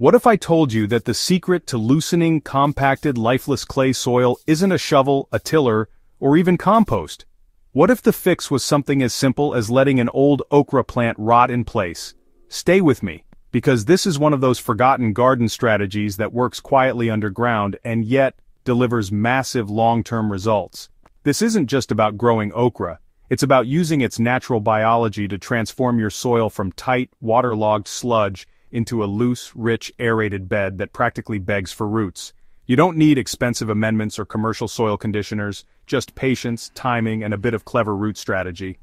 What if I told you that the secret to loosening compacted lifeless clay soil isn't a shovel, a tiller, or even compost? What if the fix was something as simple as letting an old okra plant rot in place? Stay with me, because this is one of those forgotten garden strategies that works quietly underground and yet delivers massive long-term results. This isn't just about growing okra, it's about using its natural biology to transform your soil from tight, waterlogged sludge into a loose, rich, aerated bed that practically begs for roots. You don't need expensive amendments or commercial soil conditioners, just patience, timing, and a bit of clever root strategy.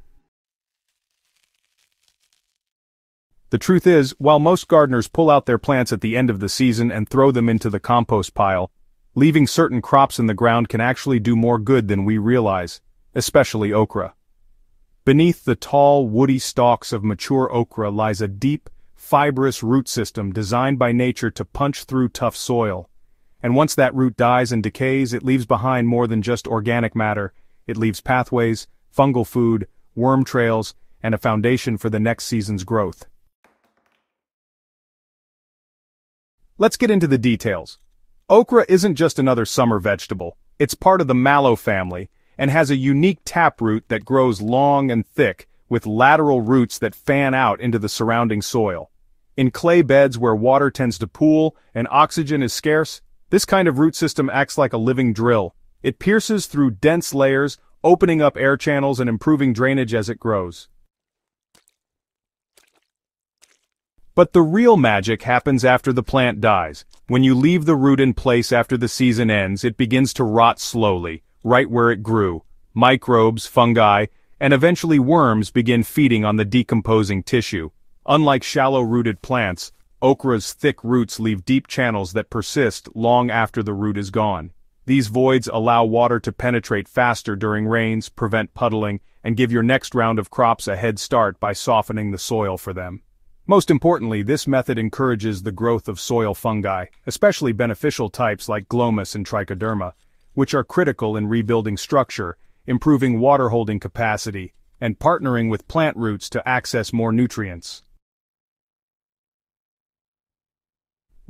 The truth is, while most gardeners pull out their plants at the end of the season and throw them into the compost pile, leaving certain crops in the ground can actually do more good than we realize, especially okra. Beneath the tall, woody stalks of mature okra lies a deep, fibrous root system designed by nature to punch through tough soil. And once that root dies and decays, it leaves behind more than just organic matter. It leaves pathways, fungal food, worm trails, and a foundation for the next season's growth. Let's get into the details. Okra isn't just another summer vegetable. It's part of the mallow family and has a unique taproot that grows long and thick, with lateral roots that fan out into the surrounding soil. In clay beds where water tends to pool and oxygen is scarce, this kind of root system acts like a living drill. It pierces through dense layers, opening up air channels and improving drainage as it grows. But the real magic happens after the plant dies. When you leave the root in place after the season ends, it begins to rot slowly, right where it grew. Microbes, fungi, and eventually worms begin feeding on the decomposing tissue. Unlike shallow-rooted plants, okra's thick roots leave deep channels that persist long after the root is gone. These voids allow water to penetrate faster during rains, prevent puddling, and give your next round of crops a head start by softening the soil for them. Most importantly, this method encourages the growth of soil fungi, especially beneficial types like Glomus and Trichoderma, which are critical in rebuilding structure, improving water-holding capacity, and partnering with plant roots to access more nutrients.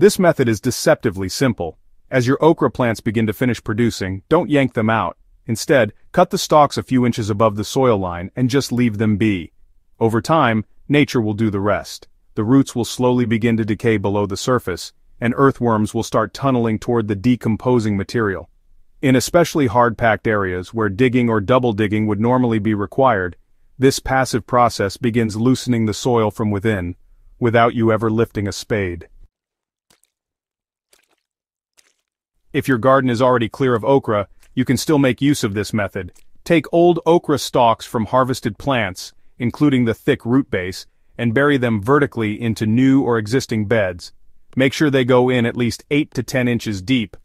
This method is deceptively simple. As your okra plants begin to finish producing, don't yank them out. Instead, cut the stalks a few inches above the soil line and just leave them be. Over time, nature will do the rest. The roots will slowly begin to decay below the surface, and earthworms will start tunneling toward the decomposing material. In especially hard-packed areas where digging or double-digging would normally be required, this passive process begins loosening the soil from within, without you ever lifting a spade. If your garden is already clear of okra, you can still make use of this method. Take old okra stalks from harvested plants, including the thick root base, and bury them vertically into new or existing beds. Make sure they go in at least 8 to 10 inches deep.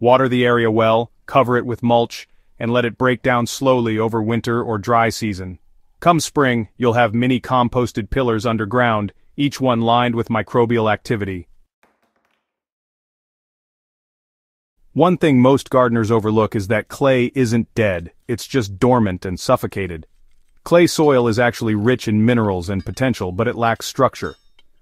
Water the area well, cover it with mulch, and let it break down slowly over winter or dry season. Come spring, you'll have mini composted pillars underground, each one lined with microbial activity. One thing most gardeners overlook is that clay isn't dead, it's just dormant and suffocated. Clay soil is actually rich in minerals and potential, but it lacks structure.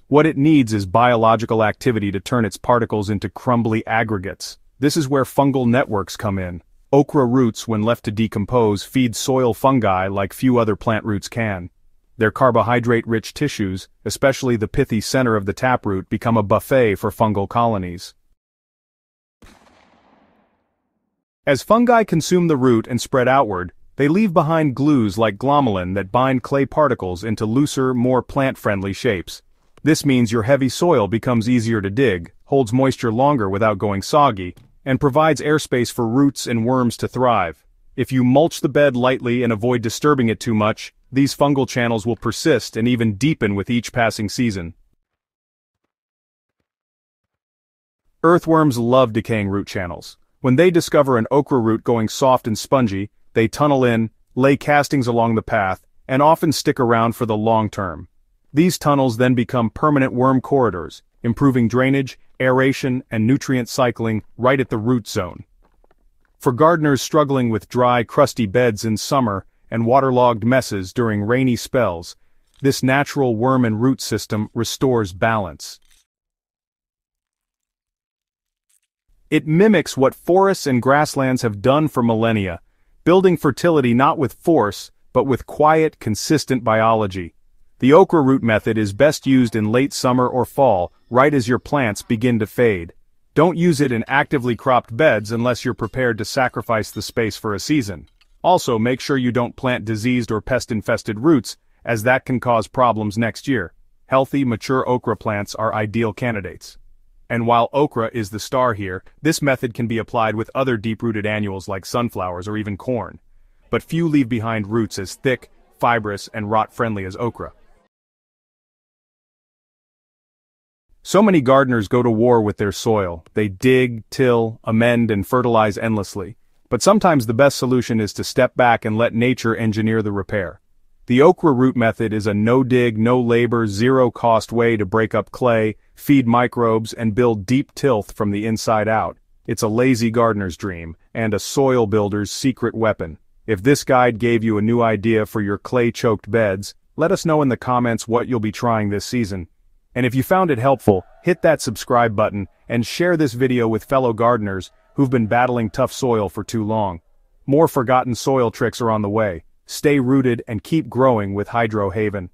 What it needs is biological activity to turn its particles into crumbly aggregates. This is where fungal networks come in. Okra roots, when left to decompose, feed soil fungi like few other plant roots can. Their carbohydrate-rich tissues, especially the pithy center of the taproot, become a buffet for fungal colonies. As fungi consume the root and spread outward, they leave behind glues like glomalin that bind clay particles into looser, more plant-friendly shapes. This means your heavy soil becomes easier to dig, holds moisture longer without going soggy, and provides airspace for roots and worms to thrive. If you mulch the bed lightly and avoid disturbing it too much, these fungal channels will persist and even deepen with each passing season. Earthworms love decaying root channels. When they discover an okra root going soft and spongy, they tunnel in, lay castings along the path, and often stick around for the long term. These tunnels then become permanent worm corridors, improving drainage, aeration, and nutrient cycling right at the root zone. For gardeners struggling with dry, crusty beds in summer and waterlogged messes during rainy spells, this natural worm and root system restores balance. It mimics what forests and grasslands have done for millennia, building fertility not with force, but with quiet, consistent biology. The okra root method is best used in late summer or fall, right as your plants begin to fade. Don't use it in actively cropped beds unless you're prepared to sacrifice the space for a season. Also, make sure you don't plant diseased or pest-infested roots, as that can cause problems next year. Healthy, mature okra plants are ideal candidates. And while okra is the star here, this method can be applied with other deep-rooted annuals like sunflowers or even corn. But few leave behind roots as thick, fibrous, and rot-friendly as okra. So many gardeners go to war with their soil. They dig, till, amend, and fertilize endlessly. But sometimes the best solution is to step back and let nature engineer the repair. The okra root method is a no-dig, no-labor, zero-cost way to break up clay, feed microbes, and build deep tilth from the inside out. It's a lazy gardener's dream, and a soil builder's secret weapon. If this guide gave you a new idea for your clay-choked beds, let us know in the comments what you'll be trying this season. And if you found it helpful, hit that subscribe button and share this video with fellow gardeners who've been battling tough soil for too long. More forgotten soil tricks are on the way. Stay rooted and keep growing with Hydro Haven.